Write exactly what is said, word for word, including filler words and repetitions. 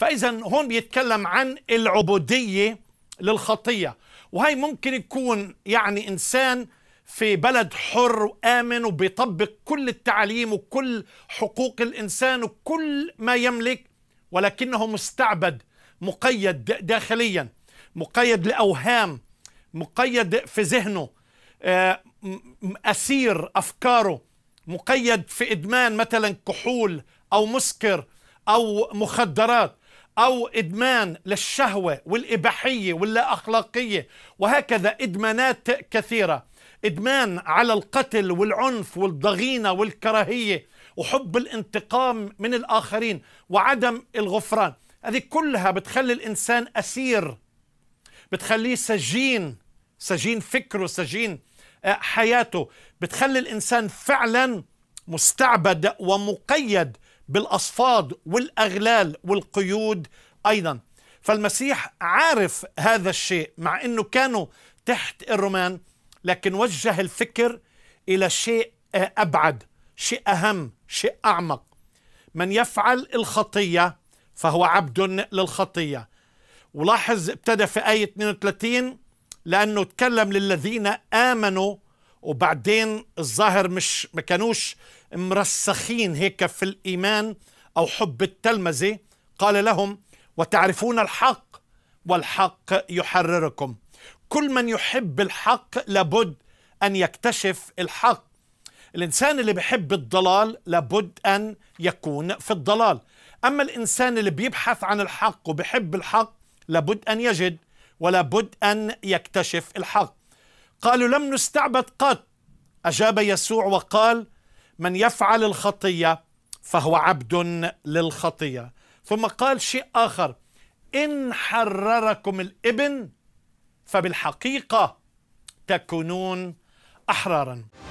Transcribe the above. فإذا هون بيتكلم عن العبودية للخطية، وهي ممكن يكون يعني إنسان في بلد حر وآمن وبيطبق كل التعليم وكل حقوق الإنسان وكل ما يملك، ولكنه مستعبد، مقيد داخليا، مقيد لأوهام، مقيد في ذهنه، أسير أفكاره، مقيد في إدمان مثلا كحول أو مسكر أو مخدرات أو إدمان للشهوة والإباحية واللا أخلاقية، وهكذا إدمانات كثيرة، إدمان على القتل والعنف والضغينة والكراهية وحب الانتقام من الآخرين وعدم الغفران. هذه كلها بتخلي الإنسان أسير، بتخليه سجين، سجين فكره، سجين حياته، بتخلي الإنسان فعلا مستعبد ومقيد بالأصفاد والأغلال والقيود أيضا. فالمسيح عارف هذا الشيء، مع أنه كانوا تحت الرومان، لكن وجه الفكر إلى شيء أبعد، شيء أهم، شيء أعمق. من يفعل الخطية فهو عبد للخطية. ولاحظ ابتدى في آية اثنين وثلاثين لأنه تكلم للذين آمنوا، وبعدين الظاهر مش ما كانوش مرسخين هيك في الإيمان أو حب التلمذة، قال لهم وتعرفون الحق والحق يحرركم. كل من يحب الحق لابد أن يكتشف الحق. الإنسان اللي بيحب الضلال لابد أن يكون في الضلال، أما الإنسان اللي بيبحث عن الحق وبيحب الحق لابد أن يجد ولابد أن يكتشف الحق. قالوا لم نستعبد قط. أجاب يسوع وقال من يفعل الخطية فهو عبد للخطية. ثم قال شيء آخر، إن حرركم الإبن فبالحقيقة تكونون أحرارا.